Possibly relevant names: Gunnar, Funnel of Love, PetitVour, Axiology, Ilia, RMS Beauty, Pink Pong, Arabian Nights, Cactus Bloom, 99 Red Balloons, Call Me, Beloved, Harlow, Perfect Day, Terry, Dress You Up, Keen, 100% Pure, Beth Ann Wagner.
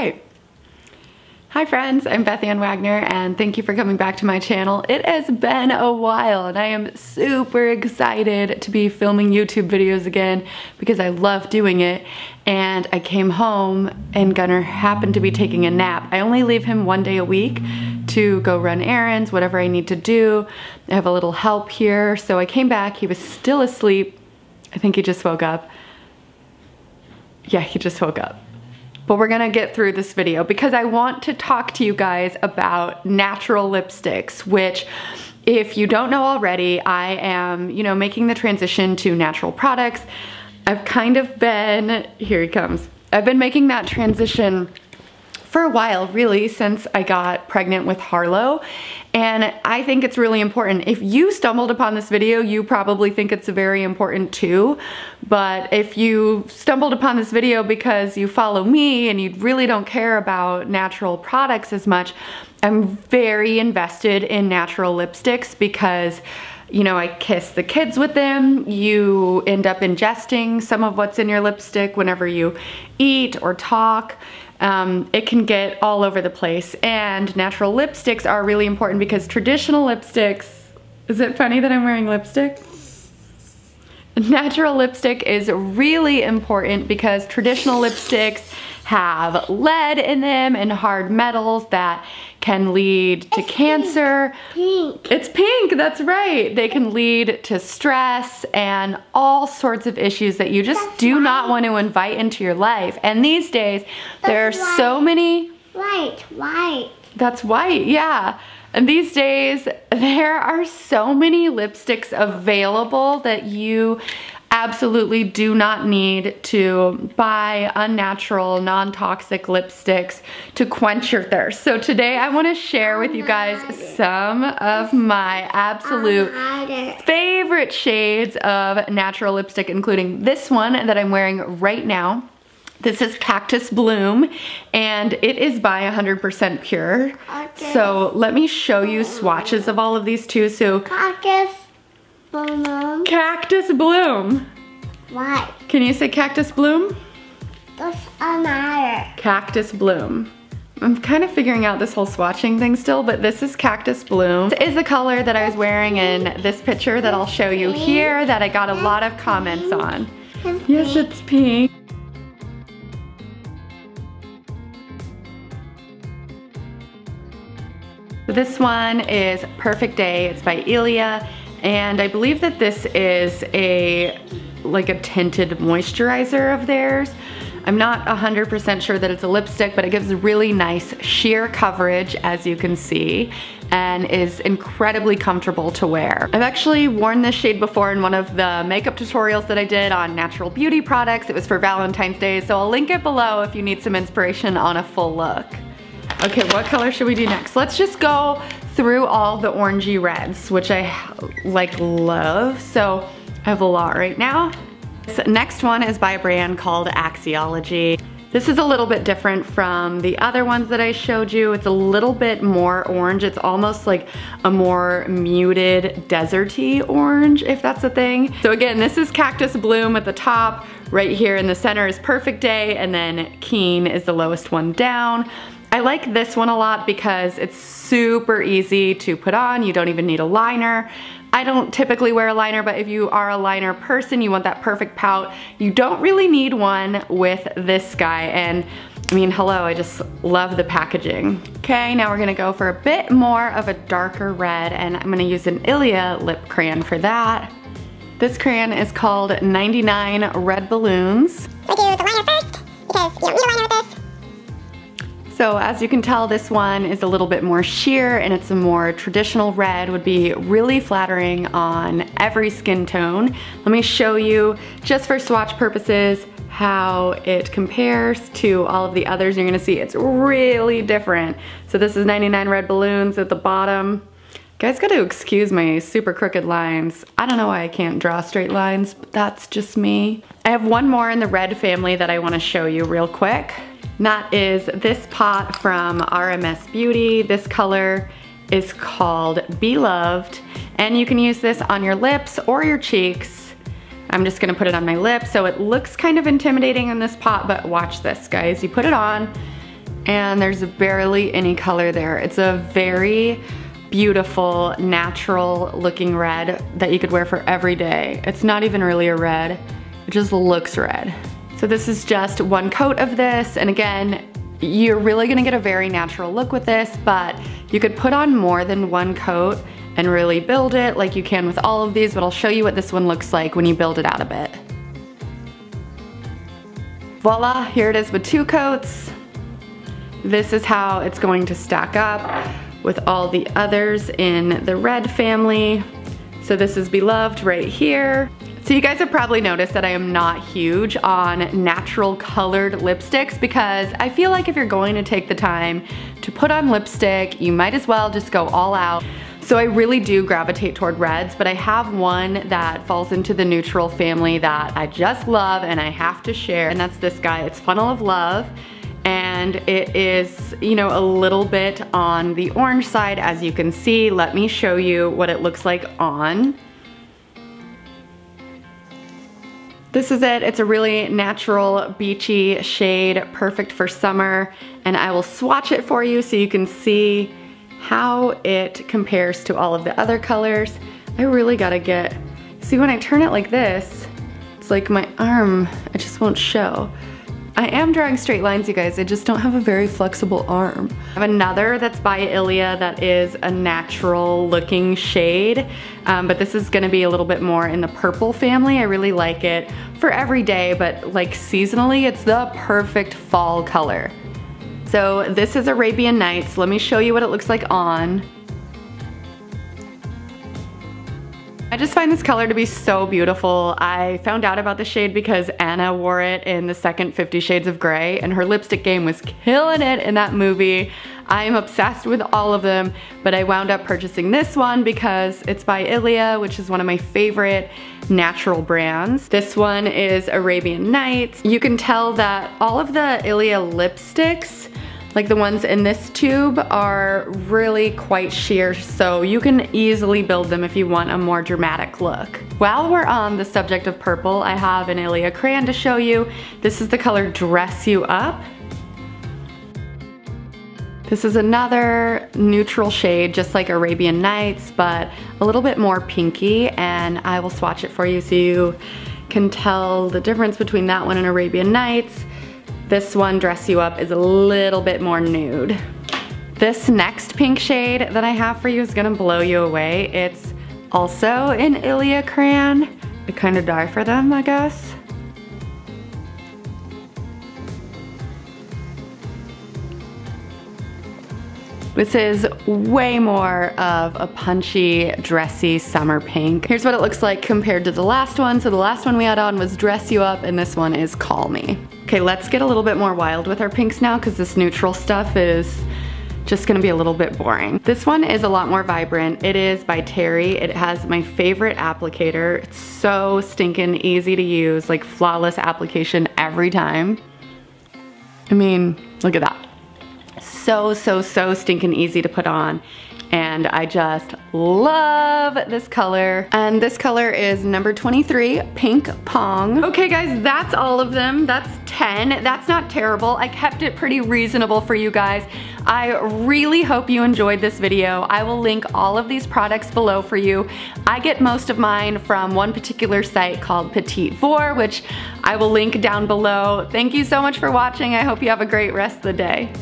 day. Hi friends, I'm Beth Ann Wagner and thank you for coming back to my channel. It has been a while and I am super excited to be filming YouTube videos again because I love doing it. And I came home and Gunnar happened to be taking a nap. I only leave him one day a week to go run errands, whatever I need to do. I have a little help here. So I came back, he was still asleep. I think he just woke up. Yeah, he just woke up. But we're gonna get through this video because I want to talk to you guys about natural lipsticks, which if you don't know already, I am, you know, making the transition to natural products. I've kind of been, here he comes. I've been making that transition for a while, really, since I got pregnant with Harlow. And I think it's really important. If you stumbled upon this video, you probably think it's very important too. But if you stumbled upon this video because you follow me and you really don't care about natural products as much, I'm very invested in natural lipsticks because, you know, I kiss the kids with them. You end up ingesting some of what's in your lipstick whenever you eat or talk. It can get all over the place, and natural lipsticks are really important because traditional lipsticks, is it funny that I'm wearing lipstick? Natural lipstick is really important because traditional lipsticks have lead in them and hard metals that can lead to cancer. Pink. It's pink, that's right. They can lead to stress and all sorts of issues that you just do not want to invite into your life. And these days, there are so many. White. That's white, yeah. And these days, there are so many lipsticks available that you absolutely do not need to buy unnatural, non-toxic lipsticks to quench your thirst. So today I want to share with you guys some of my absolute favorite shades of natural lipstick, including this one that I'm wearing right now. This is Cactus Bloom, and it is by 100% Pure. Okay. So let me show you swatches of all of these too. So Cactus Bloom. Cactus Bloom. Why? Can you say Cactus Bloom? Doesn't matter. Cactus Bloom. I'm kind of figuring out this whole swatching thing still, but this is Cactus Bloom. This is the color that I was wearing in this picture that I'll show you here that I got a lot of comments on. Yes, it's pink. This one is Perfect Day, it's by Ilia, and I believe that this is like a tinted moisturizer of theirs. I'm not 100% sure that it's a lipstick, but it gives really nice sheer coverage, as you can see, and is incredibly comfortable to wear. I've actually worn this shade before in one of the makeup tutorials that I did on natural beauty products. It was for Valentine's Day, so I'll link it below if you need some inspiration on a full look. Okay, what color should we do next? Let's just go through all the orangey reds, which I love. So I have a lot right now. This next one is by a brand called Axiology. This is a little bit different from the other ones that I showed you. It's a little bit more orange. It's almost like a more muted, deserty orange, if that's a thing. So again, this is Cactus Bloom at the top. Right here in the center is Perfect Day, and then Keen is the lowest one down. I like this one a lot because it's super easy to put on. You don't even need a liner. I don't typically wear a liner, but if you are a liner person, you want that perfect pout. You don't really need one with this guy. And I mean, hello, I just love the packaging. Okay, now we're gonna go for a bit more of a darker red, and I'm gonna use an Ilia lip crayon for that. This crayon is called 99 Red Balloons. We do the liner first because you don't need a liner with this. So as you can tell, this one is a little bit more sheer and it's a more traditional red, would be really flattering on every skin tone. Let me show you, just for swatch purposes, how it compares to all of the others. You're gonna see it's really different. So this is 99 Red Balloons at the bottom. You guys gotta excuse my super crooked lines. I don't know why I can't draw straight lines, but that's just me. I have one more in the red family that I wanna show you real quick. And that is this pot from RMS Beauty. This color is called Beloved, and you can use this on your lips or your cheeks. I'm just gonna put it on my lips, so it looks kind of intimidating in this pot, but watch this, guys. You put it on, and there's barely any color there. It's a very beautiful, natural looking red that you could wear for every day. It's not even really a red, it just looks red. So this is just one coat of this, and again, you're really gonna get a very natural look with this, but you could put on more than one coat and really build it like you can with all of these, but I'll show you what this one looks like when you build it out a bit. Voila, here it is with two coats. This is how it's going to stack up with all the others in the red family. So this is Beloved right here. So you guys have probably noticed that I am not huge on natural colored lipsticks because I feel like if you're going to take the time to put on lipstick, you might as well just go all out. So I really do gravitate toward reds, but I have one that falls into the neutral family that I just love and I have to share, and that's this guy. It's Funnel of Love. And it is, you know, a little bit on the orange side, as you can see. Let me show you what it looks like on. This is it. It's a really natural, beachy shade, perfect for summer. And I will swatch it for you so you can see how it compares to all of the other colors. I really gotta get, see when I turn it like this, it's like my arm, it just won't show. I am drawing straight lines, you guys. I just don't have a very flexible arm. I have another that's by Ilia that is a natural looking shade, but this is gonna be a little bit more in the purple family. I really like it for every day, but like seasonally, it's the perfect fall color. So this is Arabian Nights. Let me show you what it looks like on. I just find this color to be so beautiful. I found out about the shade because Anna wore it in the second 50 Shades of Grey, and her lipstick game was killing it in that movie. I am obsessed with all of them, but I wound up purchasing this one because it's by Ilia, which is one of my favorite natural brands. This one is Arabian Nights. You can tell that all of the Ilia lipsticks, like the ones in this tube, are really quite sheer, so you can easily build them if you want a more dramatic look. While we're on the subject of purple, I have an Ilia crayon to show you. This is the color Dress You Up. This is another neutral shade, just like Arabian Nights, but a little bit more pinky, and I will swatch it for you so you can tell the difference between that one and Arabian Nights. This one, Dress You Up, is a little bit more nude. This next pink shade that I have for you is gonna blow you away. It's also an Ilia crayon. I kind of die for them, I guess. This is way more of a punchy, dressy summer pink. Here's what it looks like compared to the last one. So the last one we had on was Dress You Up, and this one is Call Me. Okay, let's get a little bit more wild with our pinks now, because this neutral stuff is just gonna be a little bit boring. This one is a lot more vibrant. It is by Terry. It has my favorite applicator. It's so stinking easy to use, like flawless application every time. I mean, look at that. So, so, so stinking easy to put on. And I just love this color. And this color is number 23, Pink Pong. Okay guys, that's all of them. That's 10. That's not terrible. I kept it pretty reasonable for you guys. I really hope you enjoyed this video. I will link all of these products below for you. I get most of mine from one particular site called PetitVour, which I will link down below. Thank you so much for watching. I hope you have a great rest of the day.